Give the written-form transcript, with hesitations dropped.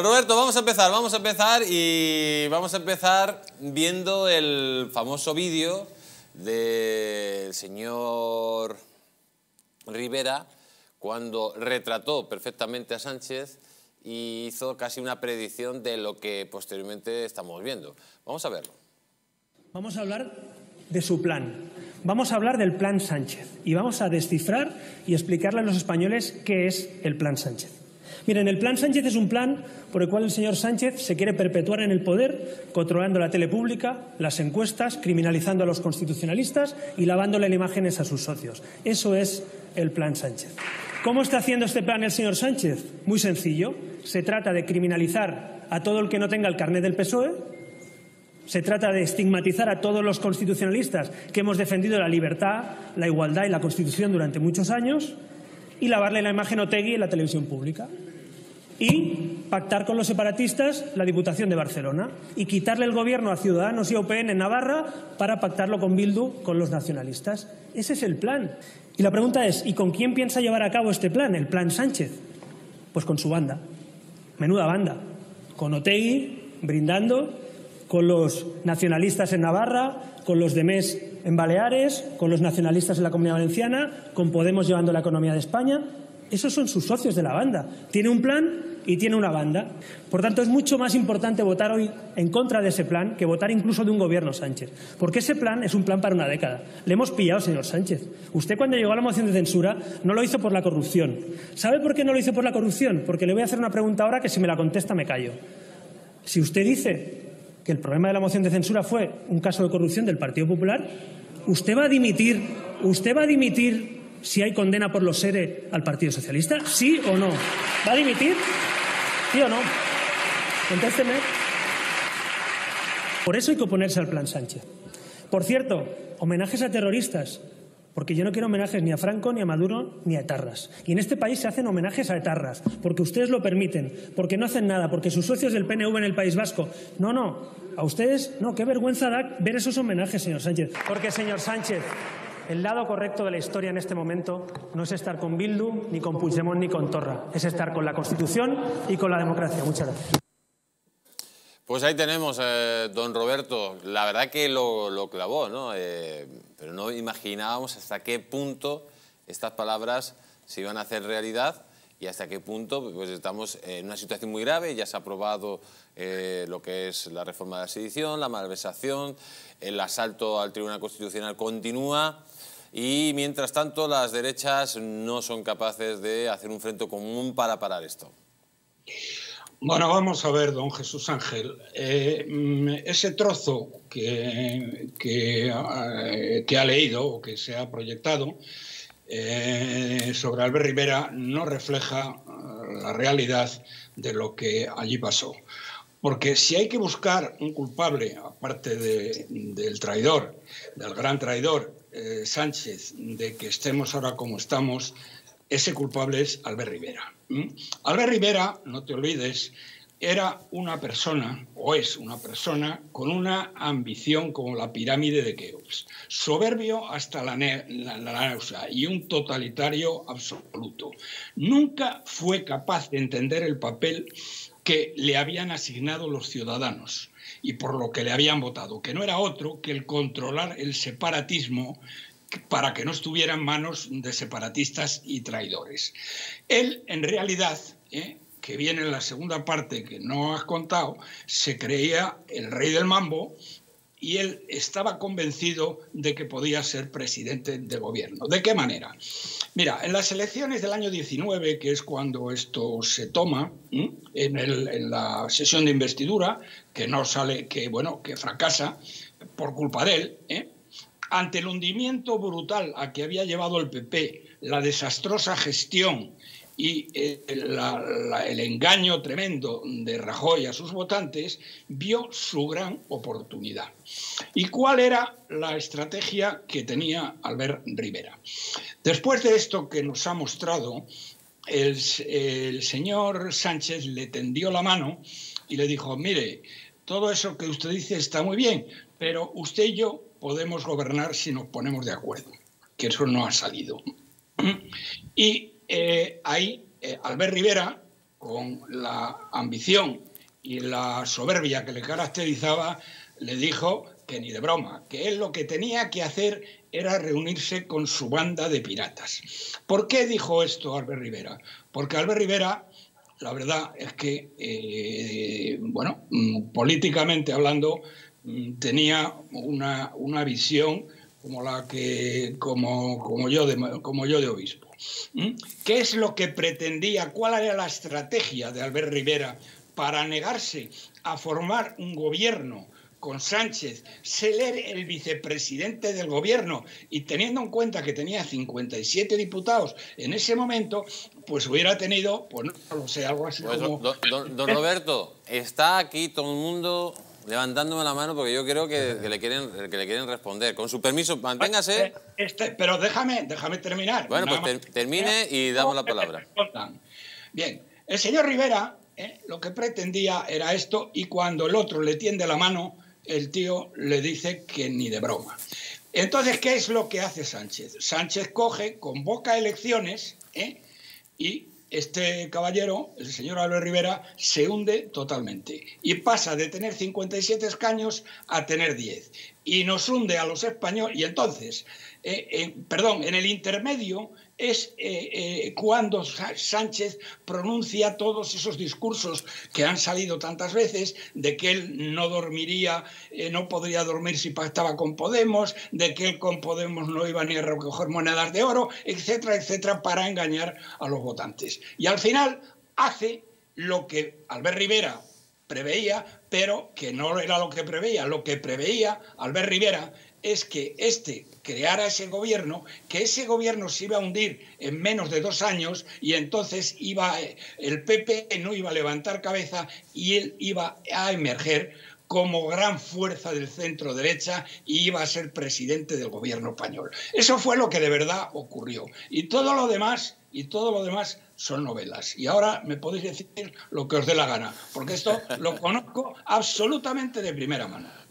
Roberto, vamos a empezar viendo el famoso vídeo del señor Rivera cuando retrató perfectamente a Sánchez y hizo casi una predicción de lo que posteriormente estamos viendo. Vamos a verlo. Vamos a hablar de su plan. Vamos a hablar del plan Sánchez y vamos a descifrar y explicarle a los españoles qué es el plan Sánchez. Miren, el plan Sánchez es un plan por el cual el señor Sánchez se quiere perpetuar en el poder, controlando la tele pública, las encuestas, criminalizando a los constitucionalistas y lavándole imágenes a sus socios. Eso es el plan Sánchez. ¿Cómo está haciendo este plan el señor Sánchez? Muy sencillo. Se trata de criminalizar a todo el que no tenga el carnet del PSOE. Se trata de estigmatizar a todos los constitucionalistas que hemos defendido la libertad, la igualdad y la Constitución durante muchos años y lavarle la imagen a Otegui en la televisión pública. Y pactar con los separatistas la Diputación de Barcelona y quitarle el gobierno a Ciudadanos y OPN en Navarra para pactarlo con Bildu, con los nacionalistas. Ese es el plan. Y la pregunta es, ¿y con quién piensa llevar a cabo este plan, el plan Sánchez? Pues con su banda. Menuda banda. Con Otegui brindando, con los nacionalistas en Navarra, con los de Mes en Baleares, con los nacionalistas en la Comunidad Valenciana, con Podemos llevando la economía de España. Esos son sus socios de la banda. Tiene un plan y tiene una banda. Por tanto, es mucho más importante votar hoy en contra de ese plan que votar incluso de un gobierno Sánchez. Porque ese plan es un plan para una década. Le hemos pillado, señor Sánchez. Usted, cuando llegó a la moción de censura, no lo hizo por la corrupción. ¿Sabe por qué no lo hizo por la corrupción? Porque le voy a hacer una pregunta ahora que si me la contesta me callo. Si usted dice que el problema de la moción de censura fue un caso de corrupción del Partido Popular, ¿usted va a dimitir si hay condena por los ERE al Partido Socialista? ¿Sí o no? ¿Va a dimitir? ¿Sí o no? Contésteme. Por eso hay que oponerse al plan Sánchez. Por cierto, homenajes a terroristas, porque yo no quiero homenajes ni a Franco, ni a Maduro, ni a Etarras. Y en este país se hacen homenajes a Etarras, porque ustedes lo permiten, porque no hacen nada, porque sus socios del PNV en el País Vasco. No, no, a ustedes, no, qué vergüenza da ver esos homenajes, señor Sánchez. Porque, señor Sánchez, el lado correcto de la historia en este momento no es estar con Bildu, ni con Puigdemont, ni con Torra. Es estar con la Constitución y con la democracia. Muchas gracias. Pues ahí tenemos, don Roberto. La verdad que lo clavó, ¿no? Pero no imaginábamos hasta qué punto estas palabras se iban a hacer realidad y hasta qué punto pues estamos en una situación muy grave. Ya se ha aprobado lo que es la reforma de la sedición, la malversación, el asalto al Tribunal Constitucional continúa y, mientras tanto, las derechas no son capaces de hacer un frente común para parar esto. Bueno, vamos a ver, don Jesús Ángel, ese trozo que ha leído o que se ha proyectado sobre Albert Rivera no refleja la realidad de lo que allí pasó. Porque si hay que buscar un culpable, aparte del traidor, del gran traidor Sánchez, de que estemos ahora como estamos, ese culpable es Albert Rivera. Albert Rivera, no te olvides, era una persona, o es una persona, con una ambición como la pirámide de Keops. Soberbio hasta la náusea y un totalitario absoluto. Nunca fue capaz de entender el papel que le habían asignado los ciudadanos y por lo que le habían votado, que no era otro que el controlar el separatismo para que no estuviera en manos de separatistas y traidores. Él, en realidad, que viene en la segunda parte que no has contado, se creía el rey del mambo y él estaba convencido de que podía ser presidente de gobierno. ¿De qué manera? Mira, en las elecciones del año 19, que es cuando esto se toma, en la sesión de investidura, que no sale, que bueno, que fracasa por culpa de él, ante el hundimiento brutal a que había llevado el PP, la desastrosa gestión y el engaño tremendo de Rajoy a sus votantes, vio su gran oportunidad. ¿Y cuál era la estrategia que tenía Albert Rivera? Después de esto que nos ha mostrado, el señor Sánchez le tendió la mano y le dijo: mire, todo eso que usted dice está muy bien, pero usted y yo podemos gobernar si nos ponemos de acuerdo, que eso no ha salido. Y ahí Albert Rivera, con la ambición y la soberbia que le caracterizaba, le dijo que ni de broma, que él lo que tenía que hacer era reunirse con su banda de piratas. ¿Por qué dijo esto Albert Rivera? Porque Albert Rivera, la verdad es que, bueno, políticamente hablando, tenía una visión como la que como yo de obispo. ¿Qué es lo que pretendía? ¿Cuál era la estrategia de Albert Rivera para negarse a formar un gobierno con Sánchez, ser el vicepresidente del gobierno? Y teniendo en cuenta que tenía 57 diputados en ese momento, pues hubiera tenido, pues no lo sé, algo así pues como... Don Roberto, está aquí todo el mundo levantándome la mano porque yo creo que le quieren responder. Con su permiso, manténgase... Pero déjame terminar. Bueno, pues termine y damos la palabra. Bien, el señor Rivera lo que pretendía era esto, y cuando el otro le tiende la mano, el tío le dice que ni de broma. Entonces, ¿qué es lo que hace Sánchez? Sánchez coge, convoca elecciones, y este caballero, el señor Albert Rivera, se hunde totalmente y pasa de tener 57 escaños a tener 10. Y nos hunde a los españoles. Y entonces, perdón, en el intermedio es cuando Sánchez pronuncia todos esos discursos que han salido tantas veces, de que él no dormiría, no podría dormir si pactaba con Podemos, de que él con Podemos no iba ni a recoger monedas de oro, etcétera, etcétera, para engañar a los votantes. Y al final hace lo que Albert Rivera preveía, pero que no era lo que preveía. Lo que preveía Albert Rivera es que creara ese gobierno, que ese gobierno se iba a hundir en menos de 2 años, y entonces el PP no iba a levantar cabeza y él iba a emerger como gran fuerza del centro derecha y iba a ser presidente del gobierno español. Eso fue lo que de verdad ocurrió. Y todo lo demás, son novelas. Y ahora me podéis decir lo que os dé la gana, porque esto lo conozco absolutamente de primera mano.